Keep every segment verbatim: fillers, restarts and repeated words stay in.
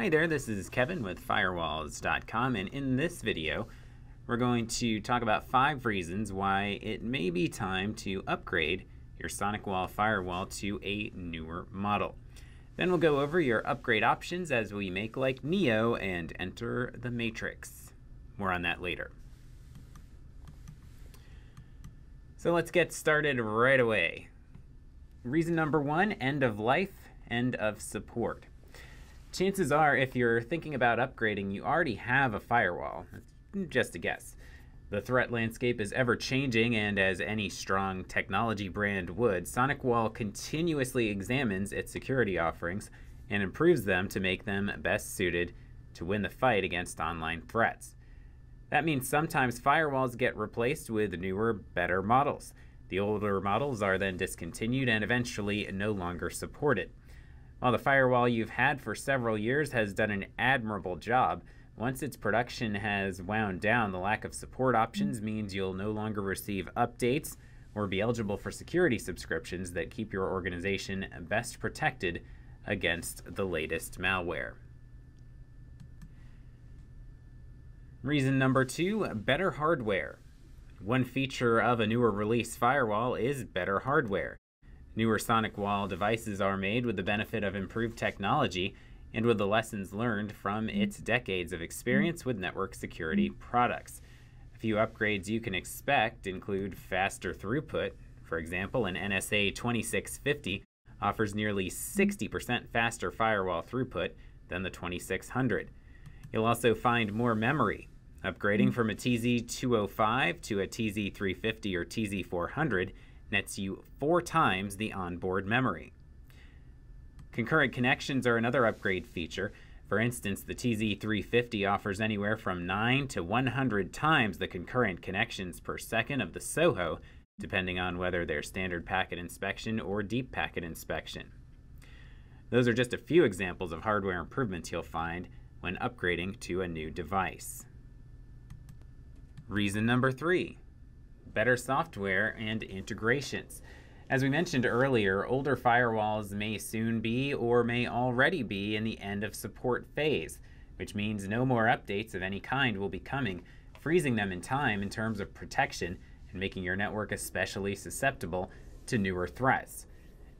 Hi there, this is Kevin with Firewalls dot com, and in this video we're going to talk about five reasons why it may be time to upgrade your SonicWall firewall to a newer model. Then we'll go over your upgrade options as we make like Neo and enter the Matrix. More on that later. So let's get started right away. Reason number one, end of life, end of support. Chances are, if you're thinking about upgrading, you already have a firewall. That's just a guess. The threat landscape is ever-changing, and as any strong technology brand would, SonicWall continuously examines its security offerings and improves them to make them best suited to win the fight against online threats. That means sometimes firewalls get replaced with newer, better models. The older models are then discontinued and eventually no longer supported. While the firewall you've had for several years has done an admirable job, once its production has wound down, the lack of support options means you'll no longer receive updates or be eligible for security subscriptions that keep your organization best protected against the latest malware. Reason number two, better hardware. One feature of a newer release firewall is better hardware. Newer SonicWall devices are made with the benefit of improved technology and with the lessons learned from its decades of experience with network security products. A few upgrades you can expect include faster throughput. For example, an N S A twenty-six fifty offers nearly sixty percent faster firewall throughput than the twenty-six hundred. You'll also find more memory. Upgrading from a T Z two oh five to a T Z three fifty or T Z four hundred nets you four times the onboard memory. Concurrent connections are another upgrade feature. For instance, the T Z three fifty offers anywhere from nine to one hundred times the concurrent connections per second of the SoHo, depending on whether they're standard packet inspection or deep packet inspection. Those are just a few examples of hardware improvements you'll find when upgrading to a new device. Reason number three, better software and integrations. As we mentioned earlier, older firewalls may soon be or may already be in the end of support phase, which means no more updates of any kind will be coming, freezing them in time in terms of protection and making your network especially susceptible to newer threats.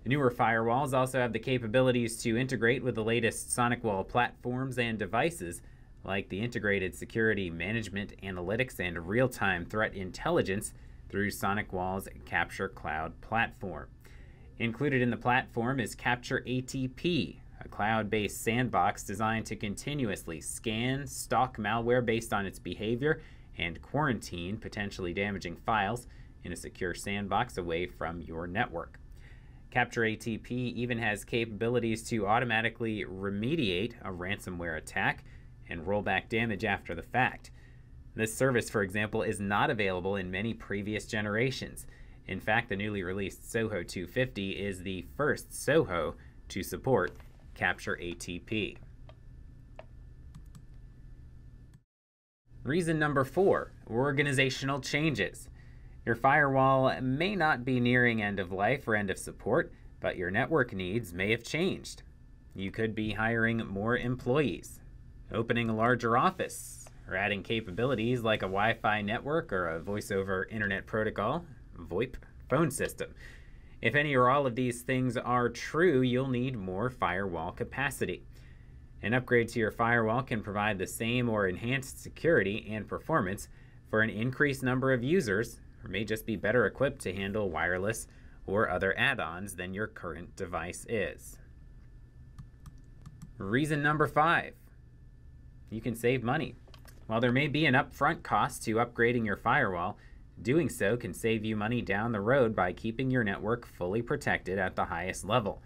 The newer firewalls also have the capabilities to integrate with the latest SonicWall platforms and devices, like the integrated security management, analytics, and real-time threat intelligence through SonicWall's Capture Cloud Platform. Included in the platform is Capture A T P, a cloud-based sandbox designed to continuously scan, stalk malware based on its behavior, and quarantine potentially damaging files in a secure sandbox away from your network. Capture A T P even has capabilities to automatically remediate a ransomware attack and roll back damage after the fact. This service, for example, is not available in many previous generations. In fact, the newly released SOHO two fifty is the first SOHO to support Capture A T P. Reason number four, organizational changes. Your firewall may not be nearing end of life or end of support, but your network needs may have changed. You could be hiring more employees, opening a larger office, or adding capabilities like a Wi-Fi network or a voice over internet protocol, VoIP, phone system. If any or all of these things are true, you'll need more firewall capacity. An upgrade to your firewall can provide the same or enhanced security and performance for an increased number of users, or may just be better equipped to handle wireless or other add-ons than your current device is. Reason number five. You can save money. While there may be an upfront cost to upgrading your firewall, doing so can save you money down the road by keeping your network fully protected at the highest level.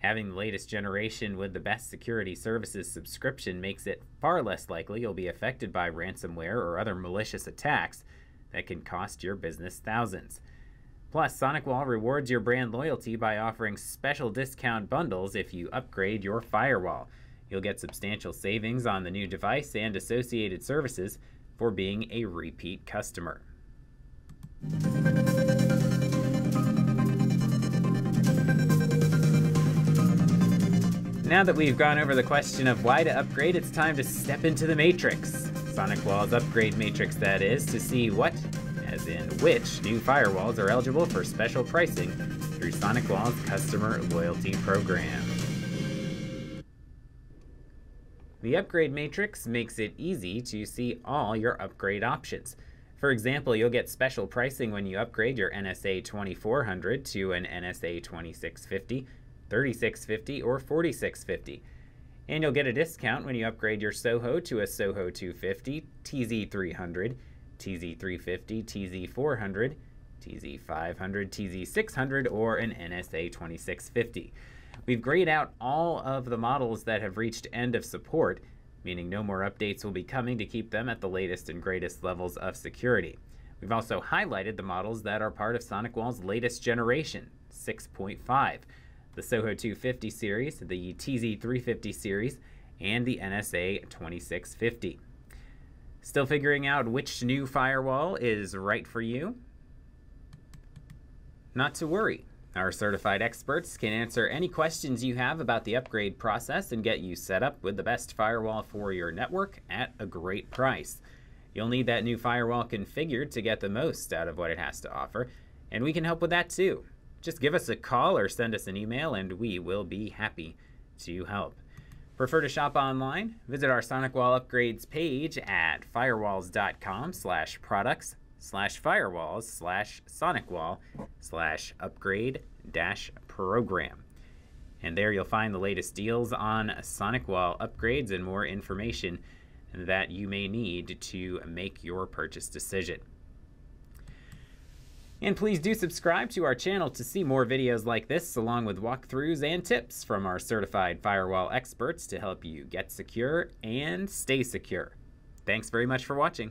Having the latest generation with the best security services subscription makes it far less likely you'll be affected by ransomware or other malicious attacks that can cost your business thousands. Plus, SonicWall rewards your brand loyalty by offering special discount bundles if you upgrade your firewall. You'll get substantial savings on the new device and associated services for being a repeat customer. Now that we've gone over the question of why to upgrade, it's time to step into the matrix. SonicWall's upgrade matrix, that is, to see what, as in which, new firewalls are eligible for special pricing through SonicWall's customer loyalty program. The upgrade matrix makes it easy to see all your upgrade options. For example, you'll get special pricing when you upgrade your N S A twenty-four hundred to an N S A twenty-six fifty, thirty-six fifty, or forty-six fifty. And you'll get a discount when you upgrade your SoHo to a SOHO two fifty, T Z three hundred, T Z three fifty, T Z four hundred, T Z five hundred, T Z six hundred, or an N S A twenty-six fifty. We've grayed out all of the models that have reached end of support, meaning no more updates will be coming to keep them at the latest and greatest levels of security. We've also highlighted the models that are part of SonicWall's latest generation, six point five, the SOHO two fifty series, the T Z three fifty series, and the N S A twenty-six fifty. Still figuring out which new firewall is right for you? Not to worry. Our certified experts can answer any questions you have about the upgrade process and get you set up with the best firewall for your network at a great price. You'll need that new firewall configured to get the most out of what it has to offer, and we can help with that too. Just give us a call or send us an email and we will be happy to help. Prefer to shop online? Visit our SonicWall upgrades page at firewalls dot com slash products. slash firewalls slash SonicWall slash upgrade dash program. And there you'll find the latest deals on SonicWall upgrades and more information that you may need to make your purchase decision. And please do subscribe to our channel to see more videos like this, along with walkthroughs and tips from our certified firewall experts to help you get secure and stay secure. Thanks very much for watching.